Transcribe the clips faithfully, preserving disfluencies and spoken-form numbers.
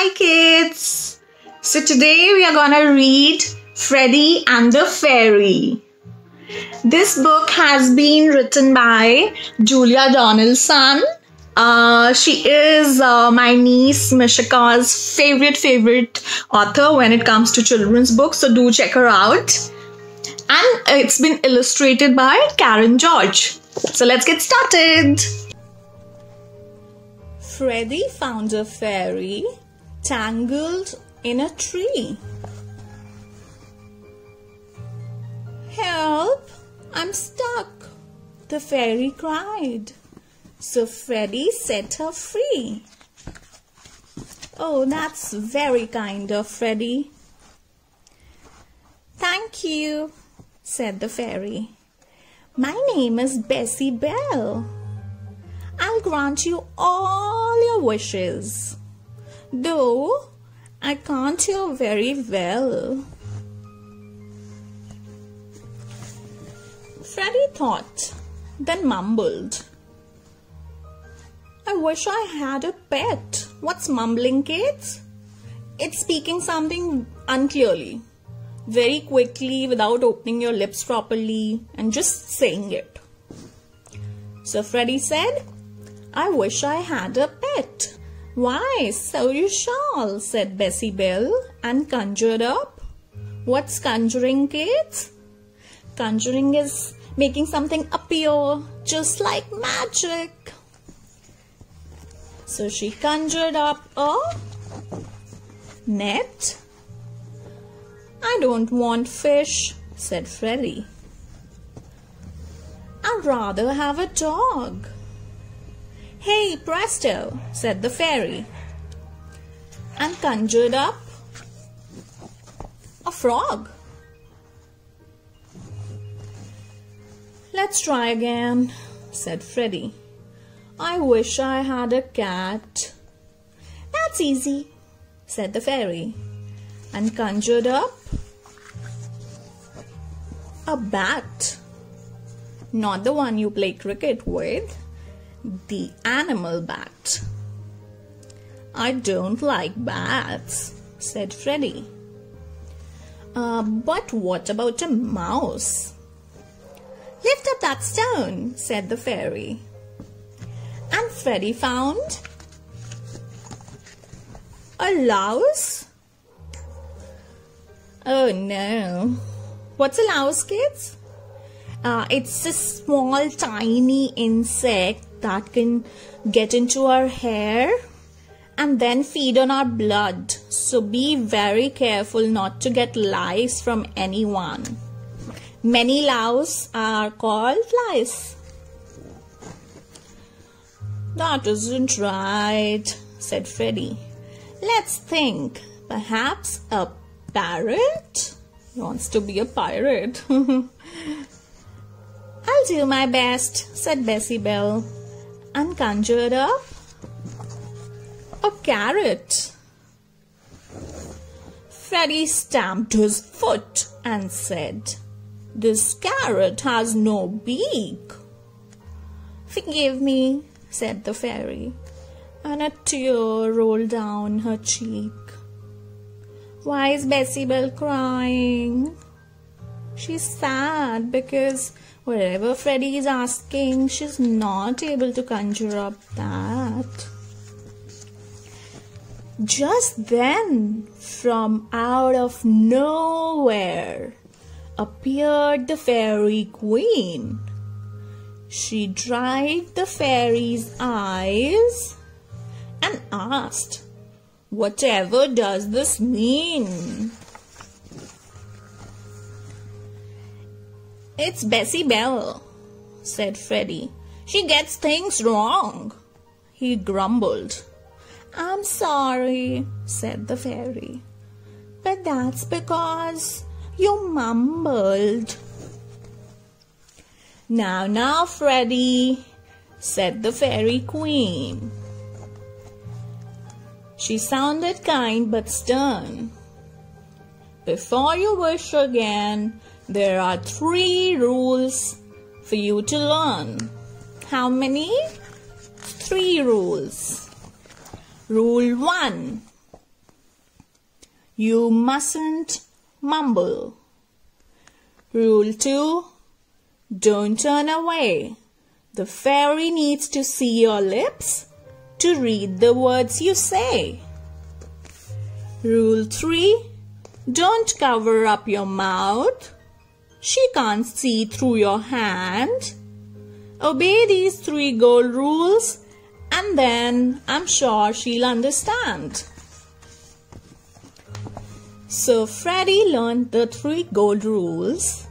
Hi kids! So today we are gonna read Freddie and the Fairy. This book has been written by Julia Donaldson. Uh, she is uh, my niece Mishika's favorite favorite author when it comes to children's books, so do check her out. And it's been illustrated by Karen George. So let's get started. Freddie found a fairy tangled in a tree. Help! I'm stuck, the fairy cried. So Freddie set her free. Oh, that's very kind of Freddie. Thank you, said the fairy. My name is Bessie-Bell. I'll grant you all your wishes, though I can't hear very well. Freddie thought, then mumbled. I wish I had a pet. What's mumbling, kids? It's speaking something unclearly, very quickly, without opening your lips properly, and just saying it. So Freddie said, I wish I had a pet. Why, so you shall, said Bessie-Bell, and conjured up. What's conjuring, kids? Conjuring is making something appear, just like magic. So she conjured up a net. I don't want fish, said Freddie. I'd rather have a dog. Hey, presto, said the fairy, and conjured up a frog. Let's try again, said Freddie. I wish I had a cat. That's easy, said the fairy, and conjured up a bat. Not the one you play cricket with. The animal bat. I don't like bats, said Freddie. Uh, but what about a mouse? Lift up that stone, said the fairy. And Freddie found a louse. Oh no. What's a louse, kids? Uh, it's a small, tiny insect that can get into our hair and then feed on our blood. So be very careful not to get lice from anyone. Many lice are called lice. That isn't right, said Freddie. Let's think. Perhaps a parrot? He wants to be a pirate. I'll do my best, said Bessie-Bell, and conjured up a carrot. Freddie stamped his foot and said, This carrot has no beak. Forgive me, said the fairy, and a tear rolled down her cheek. Why is Bessie-Bell crying? She's sad because wherever Freddie is asking, she's not able to conjure up that. Just then, from out of nowhere, appeared the fairy queen. She dried the fairy's eyes and asked, Whatever does this mean? It's Bessie-Bell, said Freddie. She gets things wrong, he grumbled. I'm sorry, said the fairy. But that's because you mumbled. Now, now, Freddie, said the fairy queen. She sounded kind but stern. Before you wish again, there are three rules for you to learn. How many? Three rules. Rule one. You mustn't mumble. Rule two. Don't turn away. The fairy needs to see your lips to read the words you say. Rule three. Don't cover up your mouth. She can't see through your hand. Obey these three gold rules and then I'm sure she'll understand. So Freddie learned the three gold rules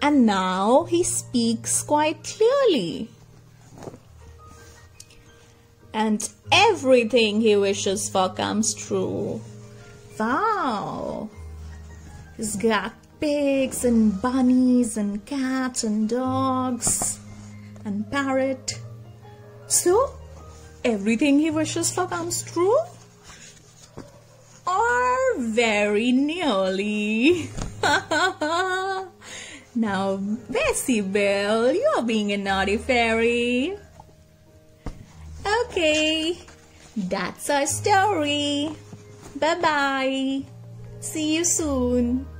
and now he speaks quite clearly. And everything he wishes for comes true. Wow! He's got pigs and bunnies and cats and dogs and parrot. So, everything he wishes for comes true or very nearly. Now, Bessie-Belle, you're being a naughty fairy. Okay, that's our story. Bye-bye. See you soon.